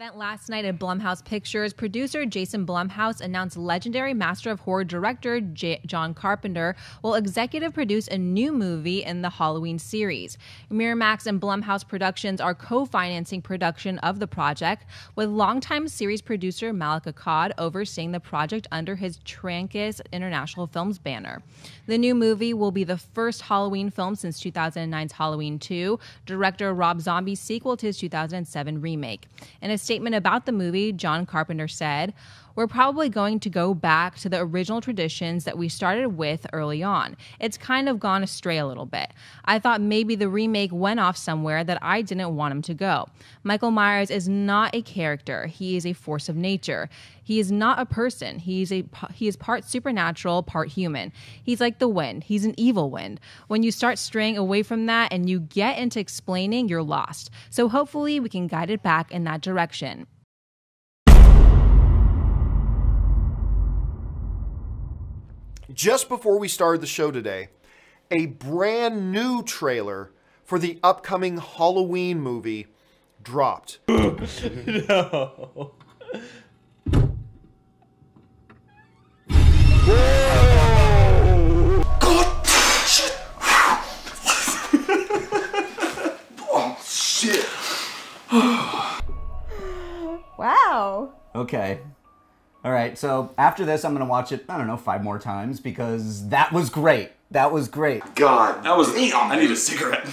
event last night at Blumhouse Pictures, producer Jason Blumhouse announced legendary master of horror director John Carpenter will executive produce a new movie in the Halloween series. Miramax and Blumhouse Productions are co-financing production of the project, with longtime series producer Malik Akkad overseeing the project under his Trancas International Films banner. The new movie will be the first Halloween film since 2009's Halloween 2, director Rob Zombie's sequel to his 2007 remake. In a statement about the movie, John Carpenter said, "We're probably going to go back to the original traditions that we started with early on. It's kind of gone astray a little bit. I thought maybe the remake went off somewhere that I didn't want him to go. Michael Myers is not a character. He is a force of nature. He is not a person. He is part supernatural, part human. He's like the wind. He's an evil wind. When you start straying away from that and you get into explaining, you're lost. So hopefully we can guide it back in that direction." Just before we started the show today, a brand new trailer for the upcoming Halloween movie dropped. No. Whoa! God shit! Oh shit! Wow. Okay. All right, so after this, I'm gonna watch it, I don't know, 5 more times because that was great. That was great. God, that was damn. I need a cigarette.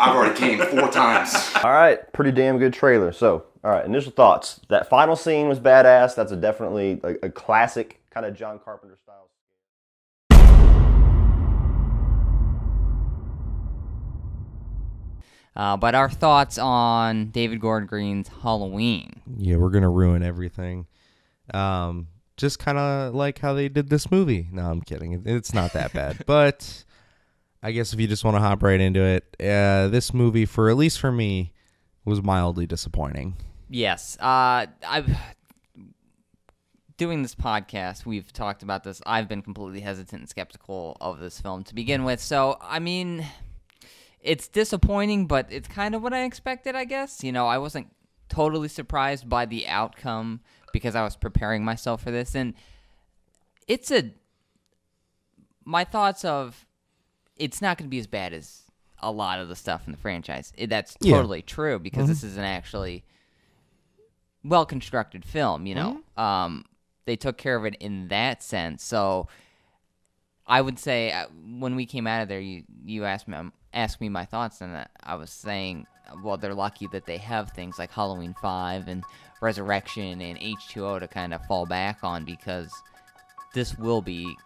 I've already came 4 times. All right, pretty damn good trailer. So, all right, initial thoughts. That final scene was badass. That's definitely a classic kind of John Carpenter style. But our thoughts on David Gordon Green's Halloween. Yeah, we're gonna ruin everything. Just kind of like how they did this movie. No, I'm kidding. It's not that bad. But I guess if you just want to hop right into it, this movie, for at least for me, was mildly disappointing. Yes. Doing this podcast, we've talked about this. I've been completely hesitant and skeptical of this film to begin with. So, I mean, it's disappointing, but it's kind of what I expected, I guess. You know, I wasn't totally surprised by the outcome because I was preparing myself for this, and it's my thoughts of it's not going to be as bad as a lot of the stuff in the franchise. That's totally true because this is an actually well-constructed film, you know. They took care of it in that sense. So I would say when we came out of there, you asked me my thoughts, and I was saying, well, they're lucky that they have things like Halloween 5 and Resurrection and H2O to kind of fall back on, because this won't be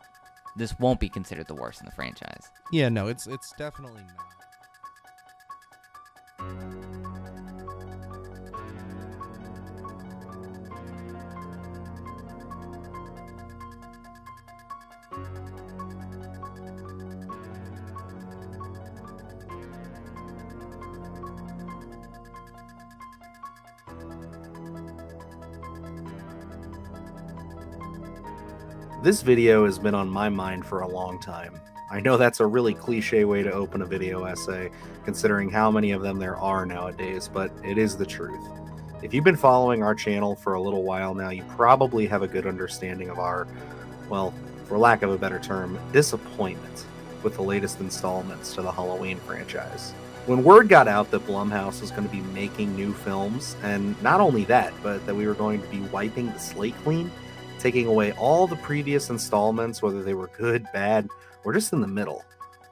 considered the worst in the franchise. Yeah, no, it's definitely not. This video has been on my mind for a long time. I know that's a really cliche way to open a video essay, considering how many of them there are nowadays, but it is the truth. If you've been following our channel for a little while now, you probably have a good understanding of our, well, for lack of a better term, disappointment with the latest installments to the Halloween franchise. When word got out that Blumhouse was going to be making new films, and not only that, but that we were going to be wiping the slate clean, taking away all the previous installments, whether they were good, bad, or just in the middle.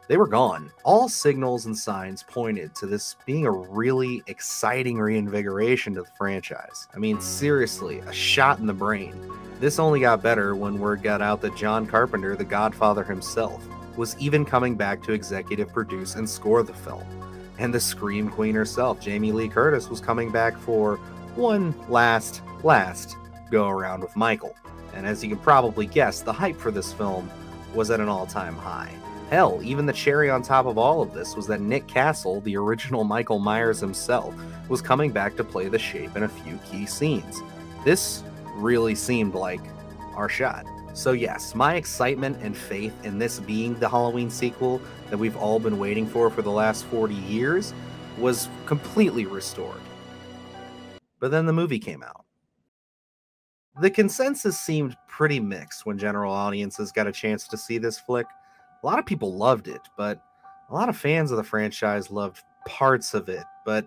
They were gone. All signals and signs pointed to this being a really exciting reinvigoration to the franchise. I mean, seriously, a shot in the brain. This only got better when word got out that John Carpenter, the Godfather himself, was even coming back to executive produce and score the film. And the Scream Queen herself, Jamie Lee Curtis, was coming back for one last go around with Michael. And as you can probably guess, the hype for this film was at an all-time high. Hell, even the cherry on top of all of this was that Nick Castle, the original Michael Myers himself, was coming back to play the Shape in a few key scenes. This really seemed like our shot. So yes, my excitement and faith in this being the Halloween sequel that we've all been waiting for the last 40 years was completely restored. But then the movie came out. The consensus seemed pretty mixed when general audiences got a chance to see this flick. A lot of people loved it, but a lot of fans of the franchise loved parts of it. But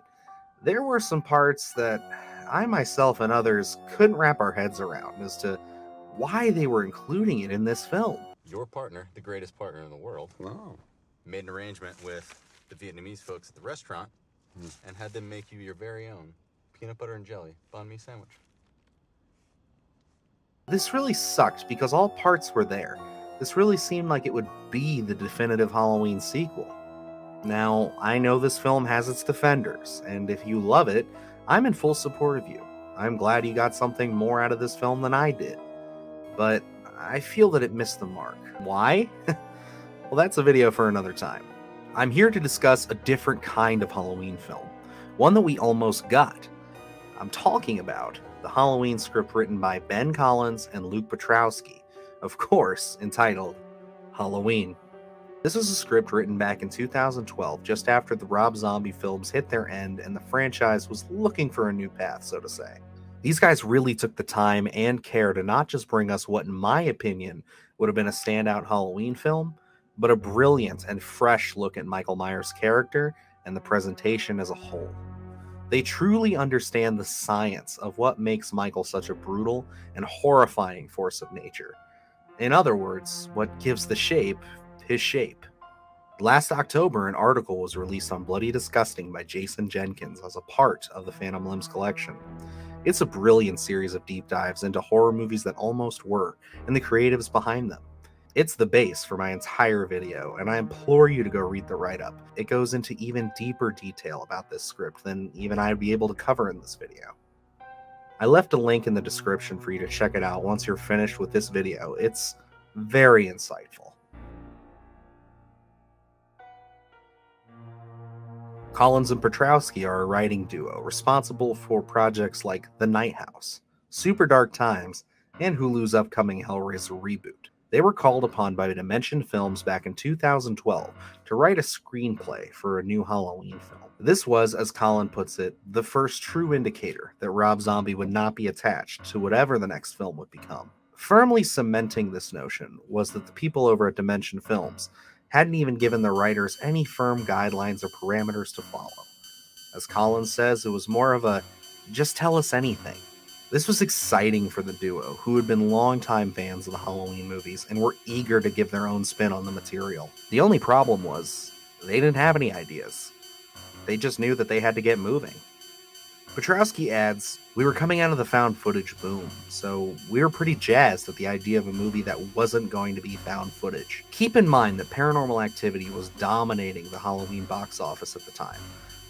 there were some parts that I myself and others couldn't wrap our heads around as to why they were including it in this film. Your partner, the greatest partner in the world, made an arrangement with the Vietnamese folks at the restaurant and had them make you your very own peanut butter and jelly banh mi sandwich. This really sucked because all parts were there. This really seemed like it would be the definitive Halloween sequel. Now, I know this film has its defenders, and if you love it, I'm in full support of you. I'm glad you got something more out of this film than I did. But I feel that it missed the mark. Why? Well, that's a video for another time. I'm here to discuss a different kind of Halloween film, one that we almost got. I'm talking about the Halloween script written by Ben Collins and Luke Piotrowski, of course, entitled Halloween. This is a script written back in 2012, just after the Rob Zombie films hit their end and the franchise was looking for a new path, so to say. These guys really took the time and care to not just bring us what, in my opinion, would have been a standout Halloween film, but a brilliant and fresh look at Michael Myers' character and the presentation as a whole. They truly understand the science of what makes Michael such a brutal and horrifying force of nature. In other words, what gives the shape his shape. Last October, an article was released on Bloody Disgusting by Jason Jenkins as a part of the Phantom Limbs collection. It's a brilliant series of deep dives into horror movies that almost were, and the creatives behind them. It's the base for my entire video, and I implore you to go read the write-up. It goes into even deeper detail about this script than even I'd be able to cover in this video. I left a link in the description for you to check it out once you're finished with this video. It's very insightful. Collins and Piotrowski are a writing duo responsible for projects like The Night House, Super Dark Times, and Hulu's upcoming Hellraiser reboot. They were called upon by Dimension Films back in 2012 to write a screenplay for a new Halloween film. This was, as Collins puts it, the first true indicator that Rob Zombie would not be attached to whatever the next film would become. Firmly cementing this notion was that the people over at Dimension Films hadn't even given the writers any firm guidelines or parameters to follow. As Collins says, it was more of a, just tell us anything. This was exciting for the duo, who had been longtime fans of the Halloween movies and were eager to give their own spin on the material. The only problem was, they didn't have any ideas. They just knew that they had to get moving. Piotrowski adds, we were coming out of the found footage boom, so we were pretty jazzed at the idea of a movie that wasn't going to be found footage. Keep in mind that Paranormal Activity was dominating the Halloween box office at the time,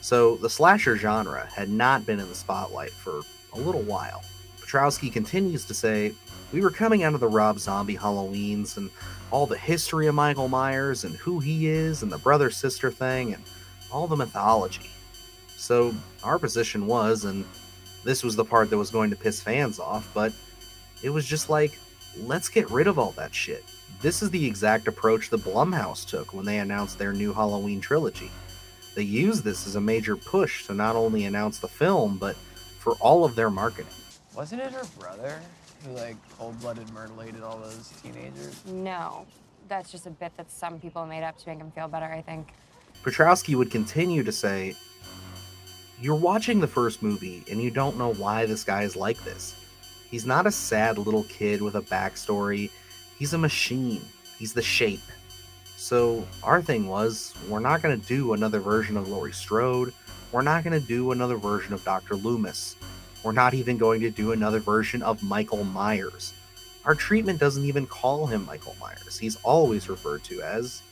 so the slasher genre had not been in the spotlight for a little while. Piotrowski continues to say, we were coming out of the Rob Zombie Halloweens and all the history of Michael Myers and who he is and the brother-sister thing and all the mythology. So our position was, and this was the part that was going to piss fans off, but it was just like, let's get rid of all that shit. This is the exact approach the Blumhouse took when they announced their new Halloween trilogy. They used this as a major push to not only announce the film, but for all of their marketing. Wasn't it her brother who like cold-blooded murder-lated all those teenagers? No, that's just a bit that some people made up to make him feel better, I think. Piotrowski would continue to say, you're watching the first movie, and you don't know why this guy is like this. He's not a sad little kid with a backstory. He's a machine. He's the shape. So our thing was, we're not going to do another version of Laurie Strode. We're not going to do another version of Dr. Loomis. We're not even going to do another version of Michael Myers. Our treatment doesn't even call him Michael Myers. He's always referred to as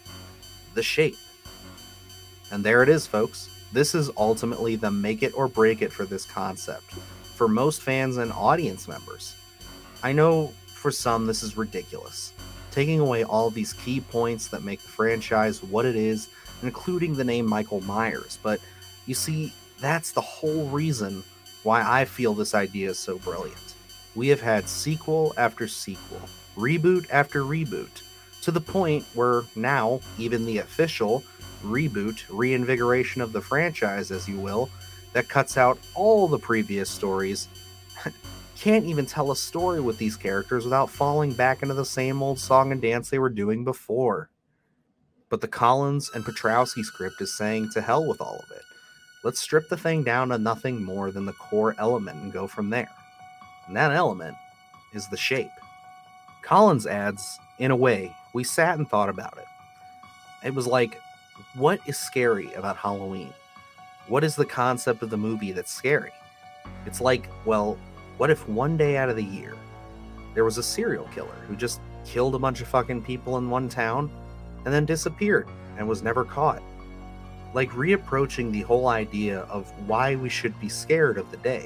the shape. And there it is, folks. This is ultimately the make it or break it for this concept, for most fans and audience members. I know for some this is ridiculous, taking away all these key points that make the franchise what it is, including the name Michael Myers, but you see, that's the whole reason why I feel this idea is so brilliant. We have had sequel after sequel, reboot after reboot, to the point where now even the official reboot, reinvigoration of the franchise, as you will, that cuts out all the previous stories. Can't even tell a story with these characters without falling back into the same old song and dance they were doing before. But the Collins and Piotrowski script is saying to hell with all of it. Let's strip the thing down to nothing more than the core element and go from there. And that element is the shape. Collins adds, in a way, we sat and thought about it. It was like, what is scary about Halloween? What is the concept of the movie that's scary? It's like, well, what if one day out of the year, there was a serial killer who just killed a bunch of fucking people in one town and then disappeared and was never caught? Like reapproaching the whole idea of why we should be scared of the day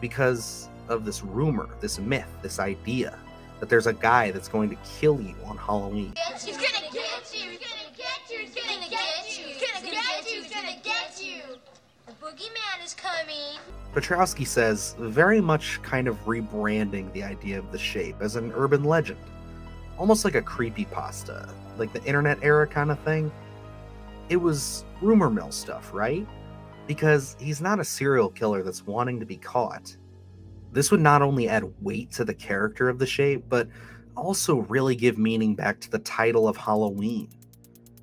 because of this rumor, this myth, this idea that there's a guy that's going to kill you on Halloween. He's gonna get you, he's gonna get you, he's gonna get you, he's gonna get you, he's gonna get you. The boogeyman is coming. Piotrowski says, very much kind of rebranding the idea of the shape as an urban legend, almost like a creepypasta, like the internet era kind of thing. It was rumor mill stuff, right? Because he's not a serial killer that's wanting to be caught. This would not only add weight to the character of the shape, but also really give meaning back to the title of Halloween.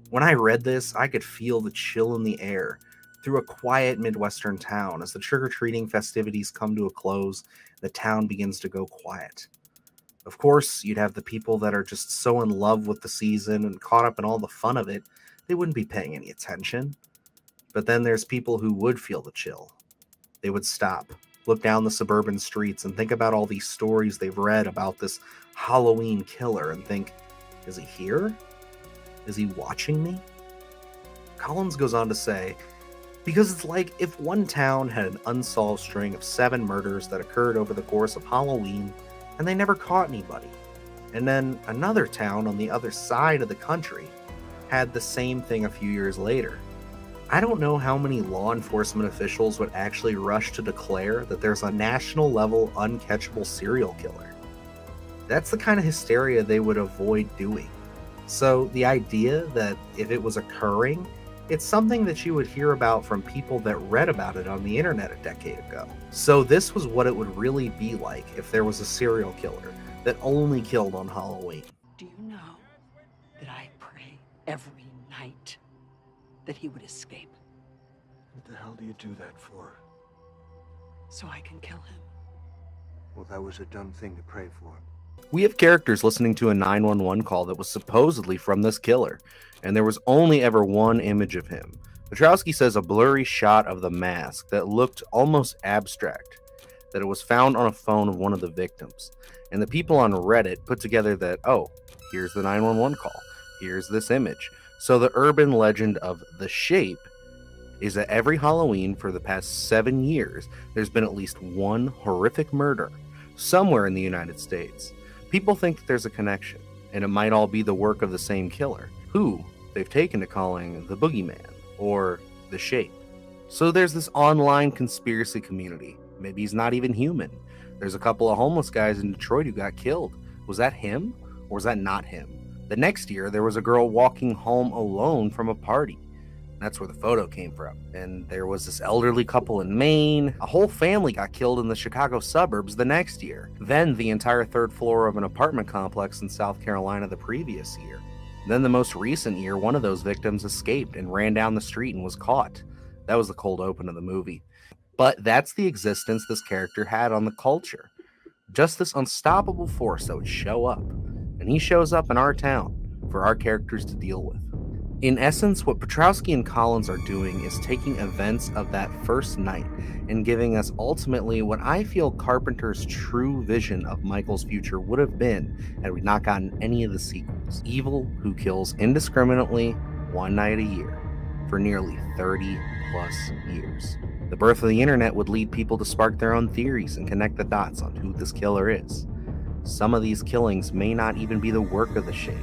When I read this, I could feel the chill in the air through a quiet Midwestern town as the trick-or-treating festivities come to a close, the town begins to go quiet. Of course, you'd have the people that are just so in love with the season and caught up in all the fun of it, they wouldn't be paying any attention. But then there's people who would feel the chill. They would stop, look down the suburban streets, and think about all these stories they've read about this Halloween killer and think, is he here? Is he watching me? Collins goes on to say, because it's like if one town had an unsolved string of 7 murders that occurred over the course of Halloween and they never caught anybody, and then another town on the other side of the country had the same thing a few years later. I don't know how many law enforcement officials would actually rush to declare that there's a national level uncatchable serial killer. That's the kind of hysteria they would avoid doing. So the idea that if it was occurring, it's something that you would hear about from people that read about it on the internet a decade ago. So this was what it would really be like if there was a serial killer that only killed on Halloween. Do you know that I every night that he would escape? What the hell do you do that for? So I can kill him. Well, that was a dumb thing to pray for. We have characters listening to a 911 call that was supposedly from this killer, and there was only ever one image of him. Piotrowski says a blurry shot of the mask that looked almost abstract, that it was found on a phone of one of the victims. And the people on Reddit put together that, oh, here's the 911 call. Here's this image. So the urban legend of the shape is that every Halloween for the past 7 years, there's been at least one horrific murder somewhere in the United States. People think that there's a connection, and it might all be the work of the same killer, who they've taken to calling the boogeyman or the shape. So there's this online conspiracy community. Maybe he's not even human. There's a couple of homeless guys in Detroit who got killed. Was that him or was that not him? The next year, there was a girl walking home alone from a party. That's where the photo came from. And there was this elderly couple in Maine. A whole family got killed in the Chicago suburbs the next year. Then the entire 3rd floor of an apartment complex in South Carolina the previous year. Then the most recent year, one of those victims escaped and ran down the street and was caught. That was the cold open of the movie. But that's the existence this character had on the culture. Just this unstoppable force that would show up. And he shows up in our town for our characters to deal with. In essence, what Piotrowski and Collins are doing is taking events of that first night and giving us ultimately what I feel Carpenter's true vision of Michael's future would have been had we not gotten any of the sequels. Evil who kills indiscriminately one night a year for nearly 30+ years. The birth of the internet would lead people to spark their own theories and connect the dots on who this killer is. Some of these killings may not even be the work of the shape,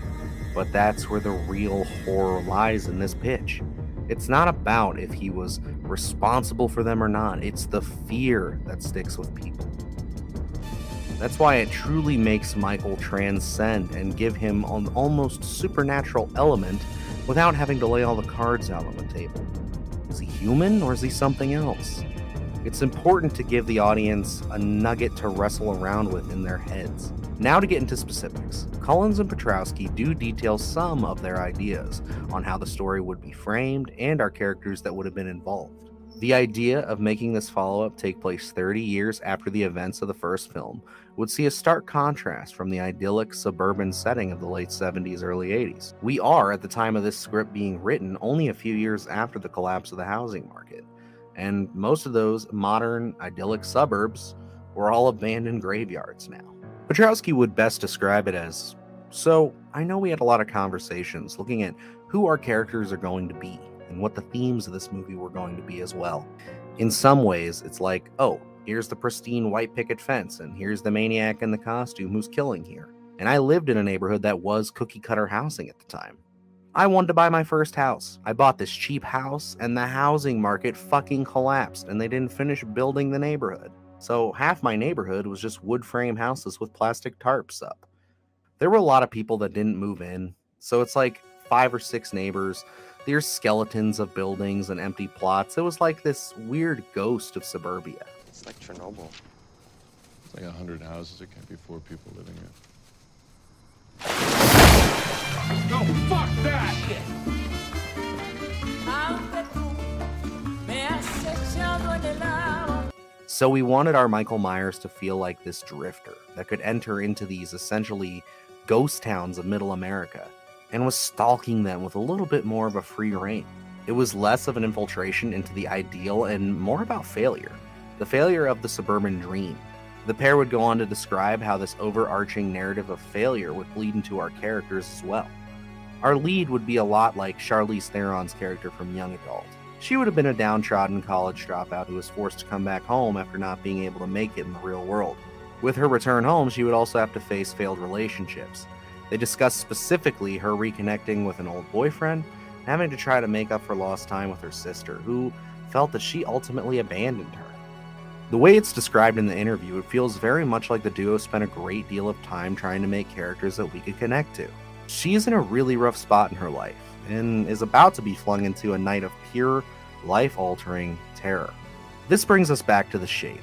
but that's where the real horror lies in this pitch. It's not about if he was responsible for them or not, it's the fear that sticks with people. That's why it truly makes Michael transcend and give him an almost supernatural element without having to lay all the cards out on the table. Is he human or is he something else? It's important to give the audience a nugget to wrestle around with in their heads. Now to get into specifics. Collins and Piotrowski do detail some of their ideas on how the story would be framed and our characters that would have been involved. The idea of making this follow-up take place 30 years after the events of the first film would see a stark contrast from the idyllic suburban setting of the late 70s, early 80s. We are, at the time of this script being written, only a few years after the collapse of the housing market, and most of those modern, idyllic suburbs were all abandoned graveyards now. Piotrowski would best describe it as, "So, I know we had a lot of conversations looking at who our characters are going to be and what the themes of this movie were going to be as well. In some ways, it's like, oh, here's the pristine white picket fence, and here's the maniac in the costume who's killing here. And I lived in a neighborhood that was cookie-cutter housing at the time. I wanted to buy my first house. I bought this cheap house, and the housing market fucking collapsed, and they didn't finish building the neighborhood. So half my neighborhood was just wood frame houses with plastic tarps up. There were a lot of people that didn't move in, so it's like 5 or 6 neighbors. There's skeletons of buildings and empty plots. It was like this weird ghost of suburbia. It's like Chernobyl. It's like 100 houses. It can't be 4 people living here. No, fuck that shit! So we wanted our Michael Myers to feel like this drifter that could enter into these essentially ghost towns of middle America and was stalking them with a little bit more of a free reign. It was less of an infiltration into the ideal and more about failure, the failure of the suburban dream. The pair would go on to describe how this overarching narrative of failure would bleed into our characters as well. Our lead would be a lot like Charlize Theron's character from Young Adult. She would have been a downtrodden college dropout who was forced to come back home after not being able to make it in the real world. With her return home, she would also have to face failed relationships. They discussed specifically her reconnecting with an old boyfriend, having to try to make up for lost time with her sister, who felt that she ultimately abandoned her. The way it's described in the interview, it feels very much like the duo spent a great deal of time trying to make characters that we could connect to. She's in a really rough spot in her life, and is about to be flung into a night of pure, life-altering terror. This brings us back to The Shape.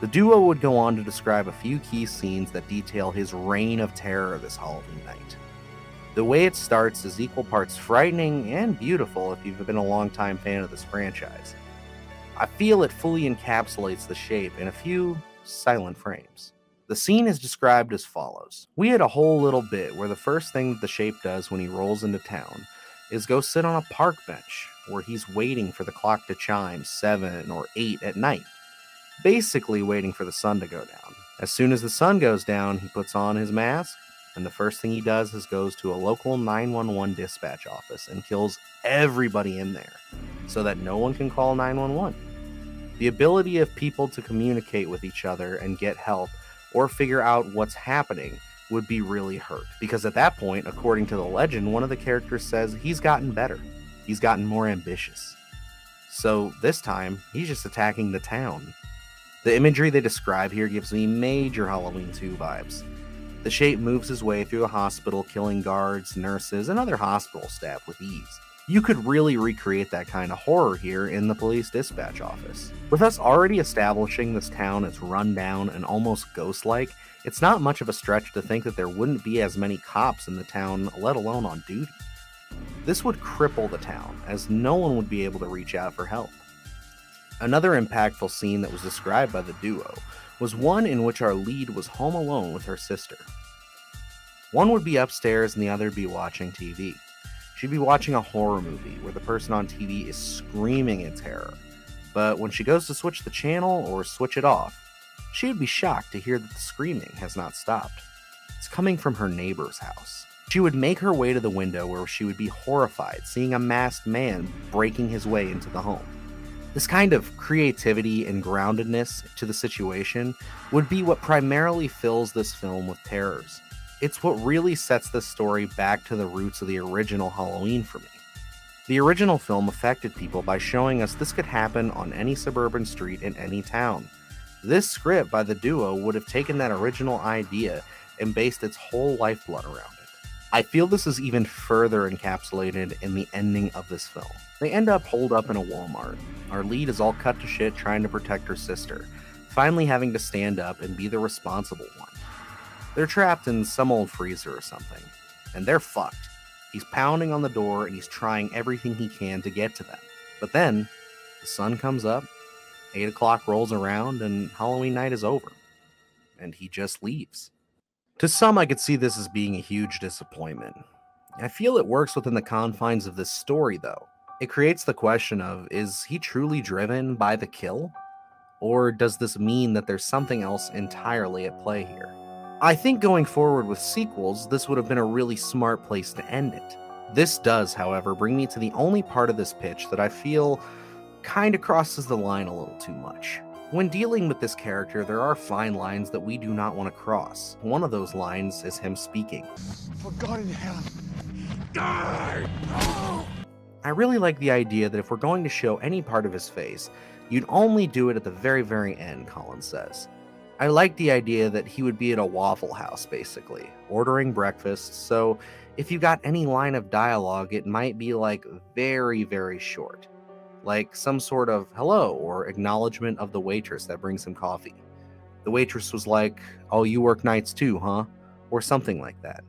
The duo would go on to describe a few key scenes that detail his reign of terror this Halloween night. The way it starts is equal parts frightening and beautiful if you've been a longtime fan of this franchise. I feel it fully encapsulates The Shape in a few silent frames. The scene is described as follows. We had a whole little bit where the first thing that The Shape does when he rolls into town is go sit on a park bench where he's waiting for the clock to chime 7 or 8 at night. Basically waiting for the sun to go down. As soon as the sun goes down, he puts on his mask, and the first thing he does is goes to a local 911 dispatch office and kills everybody in there so that no one can call 911. The ability of people to communicate with each other and get help or figure out what's happening would be really hurt, because at that point, according to the legend, one of the characters says he's gotten better. He's gotten more ambitious. So this time, he's just attacking the town. The imagery they describe here gives me major Halloween 2 vibes. The Shape moves his way through the hospital, killing guards, nurses, and other hospital staff with ease. You could really recreate that kind of horror here in the police dispatch office. With us already establishing this town as run down and almost ghost-like, it's not much of a stretch to think that there wouldn't be as many cops in the town, let alone on duty. This would cripple the town, as no one would be able to reach out for help. Another impactful scene that was described by the duo was one in which our lead was home alone with her sister. One would be upstairs and the other would be watching TV. She'd be watching a horror movie where the person on TV is screaming in terror, but when she goes to switch the channel or switch it off, she would be shocked to hear that the screaming has not stopped. It's coming from her neighbor's house. She would make her way to the window where she would be horrified seeing a masked man breaking his way into the home. This kind of creativity and groundedness to the situation would be what primarily fills this film with terrors. It's what really sets this story back to the roots of the original Halloween for me. The original film affected people by showing us this could happen on any suburban street in any town. This script by the duo would have taken that original idea and based its whole lifeblood around it. I feel this is even further encapsulated in the ending of this film. They end up holed up in a Walmart. Our lead is all cut to shit trying to protect her sister, finally having to stand up and be the responsible one. They're trapped in some old freezer or something, and they're fucked. He's pounding on the door and he's trying everything he can to get to them. But then the sun comes up, 8 o'clock rolls around, and Halloween night is over. And he just leaves. To some, I could see this as being a huge disappointment. I feel it works within the confines of this story, though. It creates the question of, is he truly driven by the kill? Or does this mean that there's something else entirely at play here? I think going forward with sequels, this would have been a really smart place to end it. This does, however, bring me to the only part of this pitch that I feel kind of crosses the line a little too much. When dealing with this character, there are fine lines that we do not want to cross. One of those lines is him speaking. For God in hell, die! Oh! I really like the idea that if we're going to show any part of his face, you'd only do it at the very, very end, Collins says. I like the idea that he would be at a Waffle House, basically, ordering breakfast, so if you got any line of dialogue, it might be, like, very, very short. Like some sort of hello or acknowledgement of the waitress that brings him coffee. The waitress was like, oh, you work nights too, huh? Or something like that.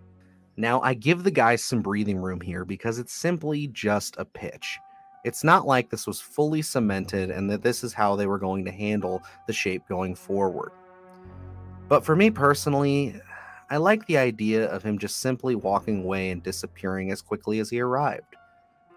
Now, I give the guys some breathing room here because it's simply just a pitch. It's not like this was fully cemented and that this is how they were going to handle the shape going forward. But for me personally, I like the idea of him just simply walking away and disappearing as quickly as he arrived.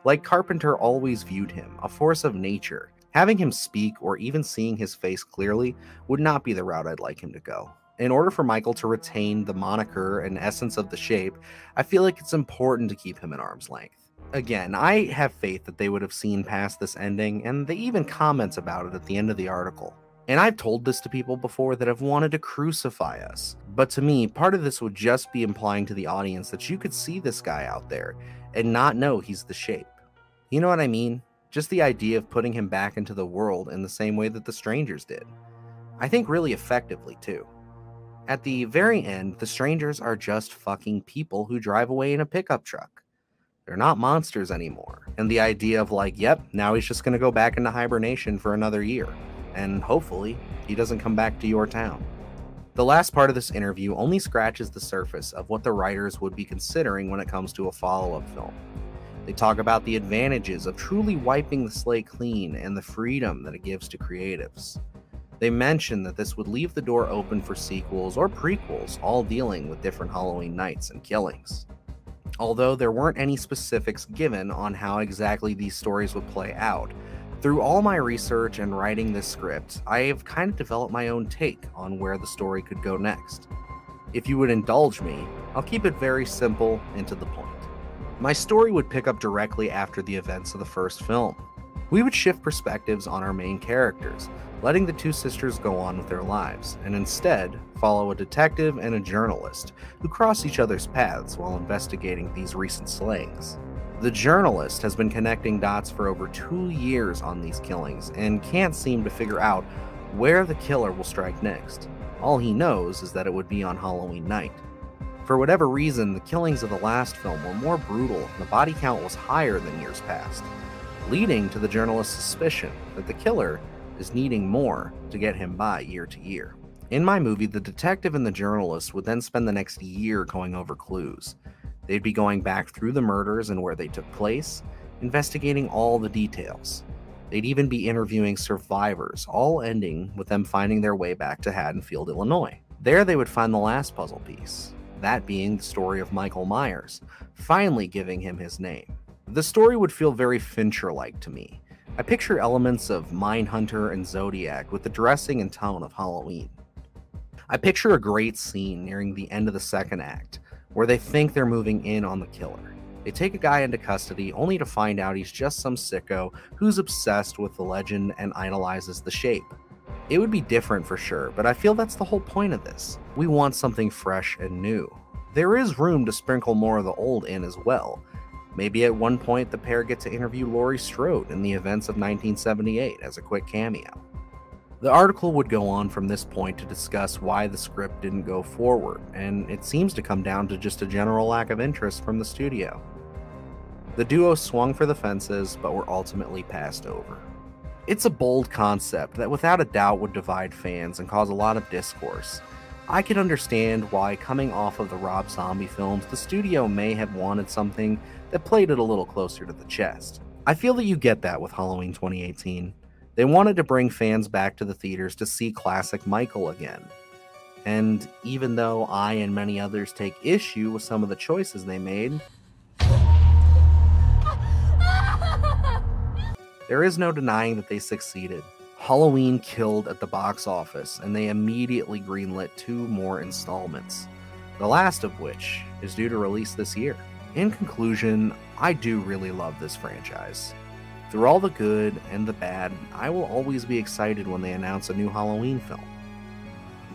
Like Carpenter always viewed him, a force of nature. Having him speak or even seeing his face clearly would not be the route I'd like him to go. In order for Michael to retain the moniker and essence of the shape, I feel like it's important to keep him at arm's length. Again, I have faith that they would have seen past this ending, and they even comment about it at the end of the article. And I've told this to people before that have wanted to crucify us. But to me, part of this would just be implying to the audience that you could see this guy out there and not know he's the shape. You know what I mean? Just the idea of putting him back into the world in the same way that The Strangers did. I think really effectively, too. At the very end, The Strangers are just fucking people who drive away in a pickup truck. They're not monsters anymore. And the idea of like, yep, now he's just going to go back into hibernation for another year. And hopefully, he doesn't come back to your town. The last part of this interview only scratches the surface of what the writers would be considering when it comes to a follow-up film. They talk about the advantages of truly wiping the slate clean and the freedom that it gives to creatives. They mention that this would leave the door open for sequels or prequels, all dealing with different Halloween nights and killings. Although there weren't any specifics given on how exactly these stories would play out, through all my research and writing this script, I have kind of developed my own take on where the story could go next. If you would indulge me, I'll keep it very simple and to the point. My story would pick up directly after the events of the first film. We would shift perspectives on our main characters, letting the two sisters go on with their lives, and instead follow a detective and a journalist who cross each other's paths while investigating these recent slayings. The journalist has been connecting dots for over 2 years on these killings and can't seem to figure out where the killer will strike next. All he knows is that it would be on Halloween night. For whatever reason, the killings of the last film were more brutal and the body count was higher than years past, leading to the journalist's suspicion that the killer is needing more to get him by year to year. In my movie, the detective and the journalist would then spend the next year going over clues. They'd be going back through the murders and where they took place, investigating all the details. They'd even be interviewing survivors, all ending with them finding their way back to Haddonfield, Illinois. There they would find the last puzzle piece. That being the story of Michael Myers, finally giving him his name. The story would feel very Fincher-like to me. I picture elements of Mindhunter and Zodiac with the dressing and tone of Halloween. I picture a great scene nearing the end of the second act, where they think they're moving in on the killer. They take a guy into custody only to find out he's just some sicko who's obsessed with the legend and idolizes the shape. It would be different for sure, but I feel that's the whole point of this. We want something fresh and new. There is room to sprinkle more of the old in as well. Maybe at one point the pair get to interview Laurie Strode in the events of 1978 as a quick cameo. The article would go on from this point to discuss why the script didn't go forward, and it seems to come down to just a general lack of interest from the studio. The duo swung for the fences, but were ultimately passed over. It's a bold concept that without a doubt would divide fans and cause a lot of discourse. I could understand why, coming off of the Rob Zombie films, the studio may have wanted something that played it a little closer to the chest. I feel that you get that with Halloween 2018. They wanted to bring fans back to the theaters to see classic Michael again. And even though I and many others take issue with some of the choices they made, there is no denying that they succeeded. Halloween killed at the box office, and they immediately greenlit 2 more installments, the last of which is due to release this year. In conclusion, I do really love this franchise. Through all the good and the bad, I will always be excited when they announce a new Halloween film.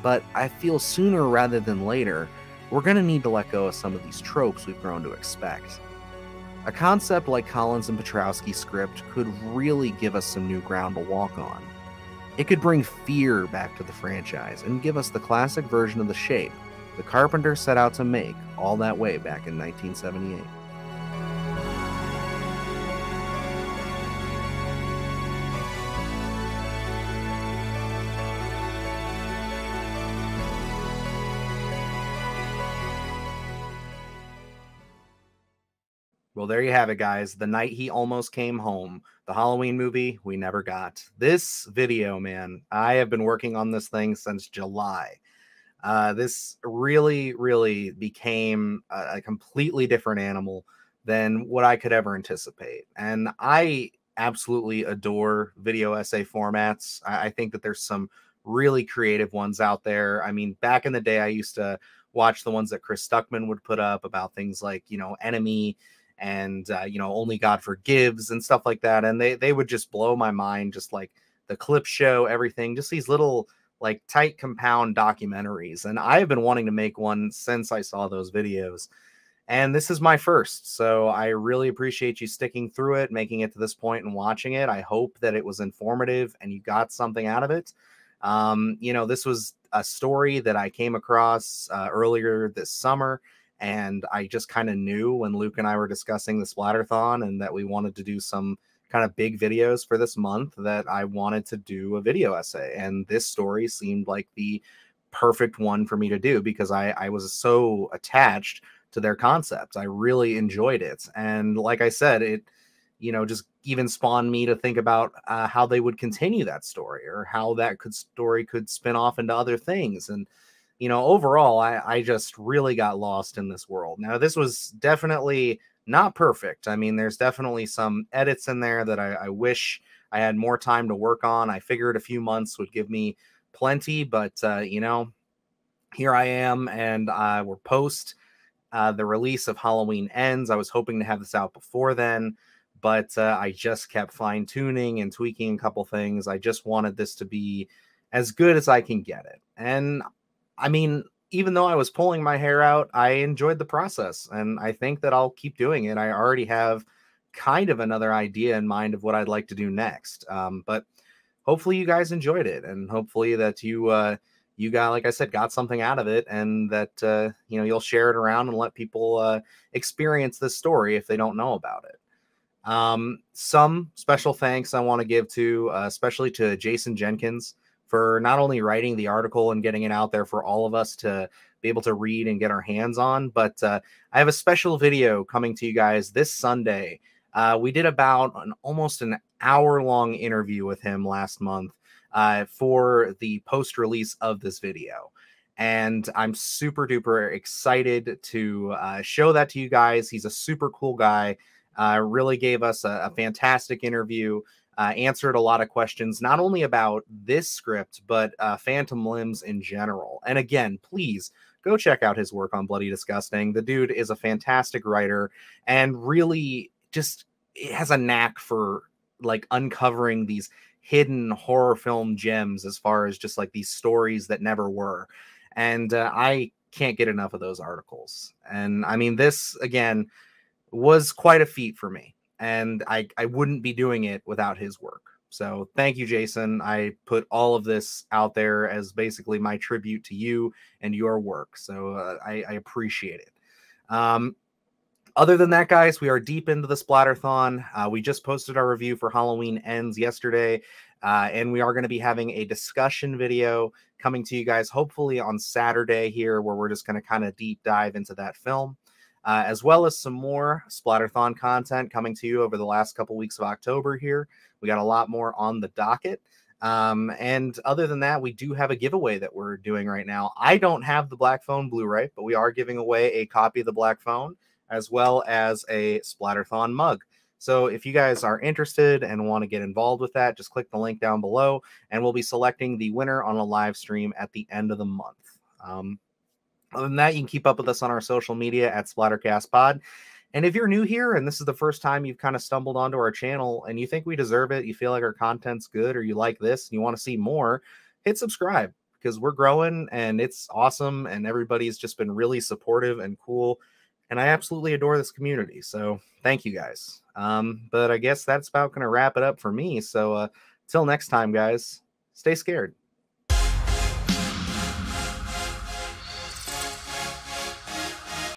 But I feel sooner rather than later, we're going to need to let go of some of these tropes we've grown to expect. A concept like Collins and Piotrowski's script could really give us some new ground to walk on. It could bring fear back to the franchise and give us the classic version of the shape the Carpenter set out to make all that way back in 1978. Well, there you have it, guys. The Night He Almost Came Home, the Halloween movie we never got. This video, man, I have been working on this thing since July. This really, really became a completely different animal than what I could ever anticipate. And I absolutely adore video essay formats. I think that there's some really creative ones out there. I mean, back in the day, I used to watch the ones that Chris Stuckman would put up about things like, you know, Enemy and, you know, Only God Forgives and stuff like that. And they would just blow my mind, just like the clip show, everything, just these little like tight compound documentaries. And I have been wanting to make one since I saw those videos. And this is my first. So I really appreciate you sticking through it, making it to this point and watching it. I hope that it was informative and you got something out of it. You know, this was a story that I came across earlier this summer. And I just kind of knew when Luke and I were discussing the Splatterthon and that we wanted to do some kind of big videos for this month that I wanted to do a video essay. And this story seemed like the perfect one for me to do because I was so attached to their concept. I really enjoyed it. And like I said, it, you know, just even spawned me to think about how they would continue that story or how that story could spin off into other things. And you know, overall, I just really got lost in this world. Now, this was definitely not perfect. I mean, there's definitely some edits in there that I wish I had more time to work on. I figured a few months would give me plenty, but, you know, here I am, and we're post the release of Halloween Ends. I was hoping to have this out before then, but I just kept fine-tuning and tweaking a couple things. I just wanted this to be as good as I can get it. And I mean, even though I was pulling my hair out, I enjoyed the process, and I think that I'll keep doing it. I already have kind of another idea in mind of what I'd like to do next. But hopefully you guys enjoyed it, and hopefully that you, you got, like I said, got something out of it, and that, you know, you'll share it around and let people experience this story if they don't know about it. Some special thanks I want to give to, especially to Jason Jenkins, for not only writing the article and getting it out there for all of us to be able to read and get our hands on, but I have a special video coming to you guys this Sunday. We did about almost an hour-long interview with him last month for the post-release of this video. And I'm super duper excited to show that to you guys. He's a super cool guy. Really gave us a fantastic interview. Answered a lot of questions, not only about this script, but Phantom Limbs in general. And again, please go check out his work on Bloody Disgusting. The dude is a fantastic writer and really just has a knack for like uncovering these hidden horror film gems as far as just like these stories that never were. And I can't get enough of those articles. And I mean, this again was quite a feat for me. And I wouldn't be doing it without his work. So thank you, Jason. I put all of this out there as basically my tribute to you and your work. So I appreciate it. Other than that, guys, we are deep into the Splatterthon. We just posted our review for Halloween Ends yesterday, and we are going to be having a discussion video coming to you guys hopefully on Saturday here, where we're just going to kind of deep dive into that film, as well as some more Splatterthon content coming to you over the last couple weeks of October here. We got a lot more on the docket. And other than that, we do have a giveaway that we're doing right now. I don't have the Black Phone Blu-ray, but we are giving away a copy of the Black Phone, as well as a Splatterthon mug. So if you guys are interested and want to get involved with that, just click the link down below, and we'll be selecting the winner on a live stream at the end of the month. Other than that, you can keep up with us on our social media at SplattercastPod. And if you're new here and this is the first time you've kind of stumbled onto our channel and you think we deserve it, you feel like our content's good, or you like this and you want to see more, hit subscribe, because we're growing and it's awesome. And everybody's just been really supportive and cool. And I absolutely adore this community. So thank you guys. But I guess that's about going to wrap it up for me. So till next time, guys, stay scared.